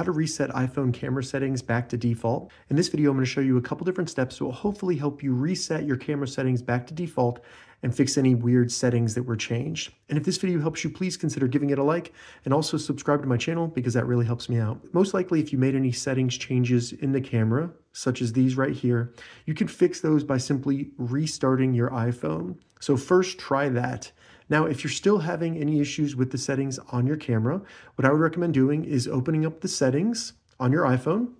how to reset iPhone camera settings back to default. In this video, I'm going to show you a couple different steps that will hopefully help you reset your camera settings back to default and fix any weird settings that were changed. And if this video helps you, please consider giving it a like and also subscribe to my channel because that really helps me out. Most likely, if you made any settings changes in the camera, such as these right here, you can fix those by simply restarting your iPhone. So first, try that. Now, if you're still having any issues with the settings on your camera, what I would recommend doing is opening up the settings on your iPhone,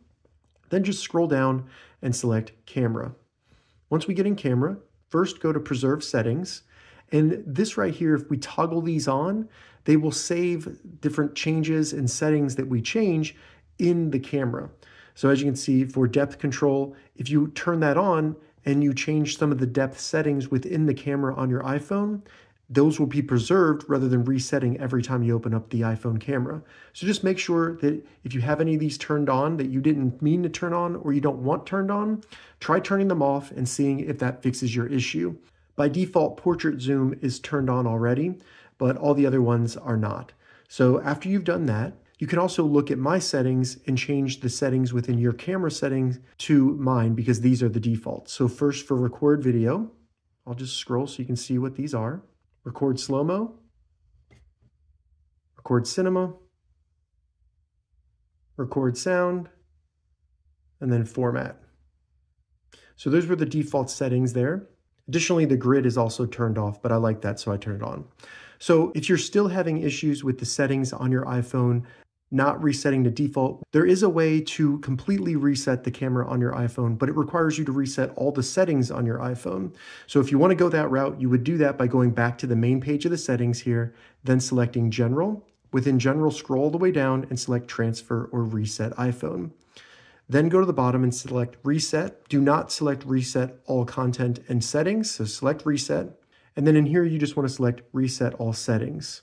then just scroll down and select camera. Once we get in camera, first, go to Preserve Settings, and this right here, if we toggle these on, they will save different changes and settings that we change in the camera. So as you can see, for depth control, if you turn that on and you change some of the depth settings within the camera on your iPhone, those will be preserved rather than resetting every time you open up the iPhone camera. So just make sure that if you have any of these turned on that you didn't mean to turn on or you don't want turned on, try turning them off and seeing if that fixes your issue. By default, portrait zoom is turned on already, but all the other ones are not. So after you've done that, you can also look at my settings and change the settings within your camera settings to mine because these are the default. So first for record video, I'll just scroll so you can see what these are. Record slow-mo, record cinema, record sound, and then format. So those were the default settings there. Additionally, the grid is also turned off, but I like that, so I turned it on. So if you're still having issues with the settings on your iPhone not resetting to default, there is a way to completely reset the camera on your iPhone, but it requires you to reset all the settings on your iPhone. So if you want to go that route, you would do that by going back to the main page of the settings here, then selecting General. Within General, scroll all the way down and select Transfer or Reset iPhone. Then go to the bottom and select Reset. Do not select Reset All Content and Settings, so select Reset. And then in here, you just want to select Reset All Settings.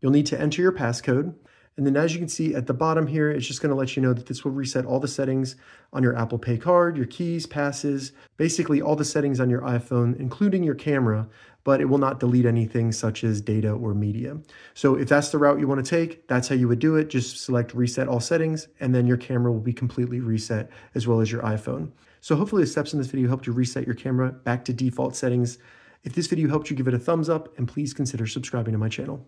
You'll need to enter your passcode. And then as you can see at the bottom here, it's just going to let you know that this will reset all the settings on your Apple Pay card, your keys, passes, basically all the settings on your iPhone, including your camera, but it will not delete anything such as data or media. So if that's the route you want to take, that's how you would do it. Just select reset all settings, and then your camera will be completely reset as well as your iPhone. So hopefully the steps in this video helped you reset your camera back to default settings. If this video helped you, give it a thumbs up and please consider subscribing to my channel.